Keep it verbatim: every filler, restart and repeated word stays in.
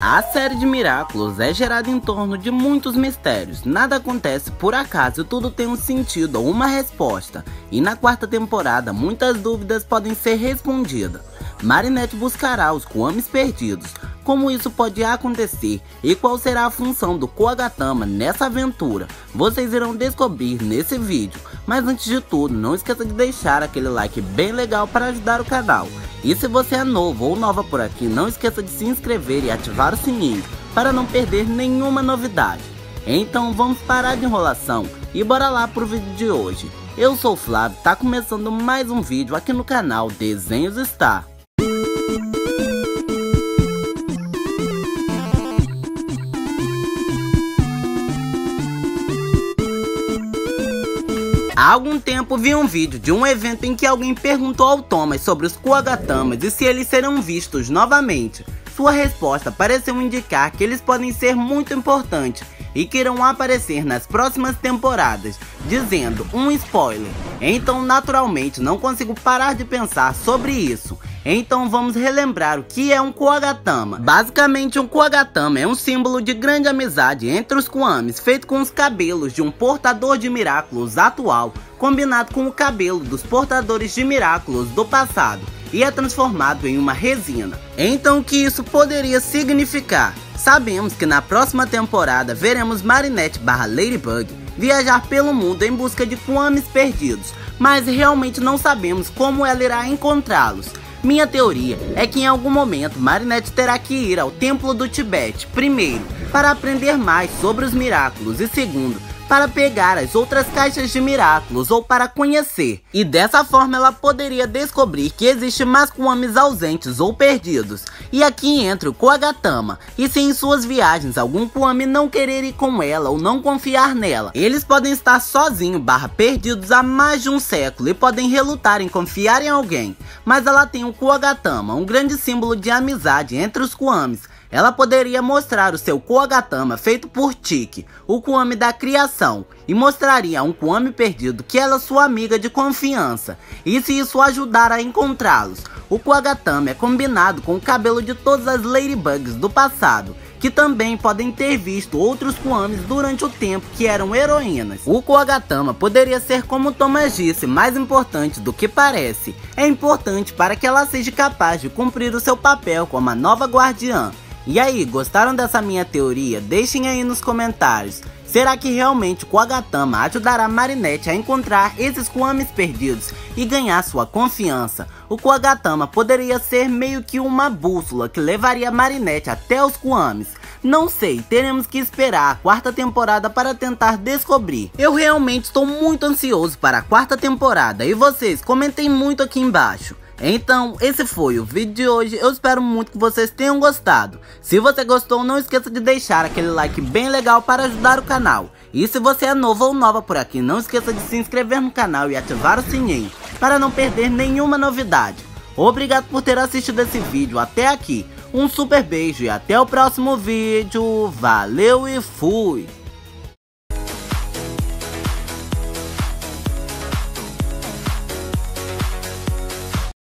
A série de Miraculous é gerada em torno de muitos mistérios. Nada acontece por acaso, tudo tem um sentido ou uma resposta. E na quarta temporada, muitas dúvidas podem ser respondidas. Marinette buscará os Kwamis perdidos, como isso pode acontecer e qual será a função do Kwagatama nessa aventura. Vocês irão descobrir nesse vídeo, mas antes de tudo, não esqueça de deixar aquele like bem legal para ajudar o canal. E se você é novo ou nova por aqui, não esqueça de se inscrever e ativar o sininho para não perder nenhuma novidade. Então vamos parar de enrolação e bora lá pro vídeo de hoje. Eu sou o Flávio, tá começando mais um vídeo aqui no canal Desenhos Star. Há algum tempo vi um vídeo de um evento em que alguém perguntou ao Thomas sobre os Kwagatamas e se eles serão vistos novamente. Sua resposta pareceu indicar que eles podem ser muito importantes e que irão aparecer nas próximas temporadas, dizendo um spoiler. Então naturalmente não consigo parar de pensar sobre isso. Então vamos relembrar o que é um Kwagatama. Basicamente, um Kwagatama é um símbolo de grande amizade entre os Kwamis, feito com os cabelos de um portador de Miraculous atual, combinado com o cabelo dos portadores de Miraculous do passado, e é transformado em uma resina. Então, o que isso poderia significar? Sabemos que na próxima temporada veremos Marinette barra Ladybug viajar pelo mundo em busca de Kwamis perdidos, mas realmente não sabemos como ela irá encontrá-los. Minha teoria é que em algum momento Marinette terá que ir ao templo do Tibete, primeiro, para aprender mais sobre os Miraculous e segundo, para pegar as outras caixas de Miraculous ou para conhecer. E dessa forma ela poderia descobrir que existe mais Kwamis ausentes ou perdidos. E aqui entra o Kwagatama. E se em suas viagens algum Kwami não querer ir com ela ou não confiar nela, eles podem estar sozinhos barra perdidos há mais de um século e podem relutar em confiar em alguém. Mas ela tem o Kwagatama, um grande símbolo de amizade entre os Kwamis. Ela poderia mostrar o seu Kwagatama feito por Tiki, o Kwami da criação, e mostraria a um Kwami perdido que ela é sua amiga de confiança, e se isso ajudar a encontrá-los. O Kwagatama é combinado com o cabelo de todas as Ladybugs do passado, que também podem ter visto outros Kwamis durante o tempo que eram heroínas. O Kwagatama poderia ser, como Thomas disse, mais importante do que parece. É importante para que ela seja capaz de cumprir o seu papel como a nova guardiã. E aí, gostaram dessa minha teoria? Deixem aí nos comentários. Será que realmente Kwagatama ajudará Marinette a encontrar esses Kwamis perdidos e ganhar sua confiança? O Kwagatama poderia ser meio que uma bússola que levaria Marinette até os Kwamis. Não sei, teremos que esperar a quarta temporada para tentar descobrir. Eu realmente estou muito ansioso para a quarta temporada e vocês comentem muito aqui embaixo. Então, esse foi o vídeo de hoje, eu espero muito que vocês tenham gostado. Se você gostou, não esqueça de deixar aquele like bem legal para ajudar o canal. E se você é novo ou nova por aqui, não esqueça de se inscrever no canal e ativar o sininho, para não perder nenhuma novidade. Obrigado por ter assistido esse vídeo até aqui. Um super beijo e até o próximo vídeo. Valeu e fui!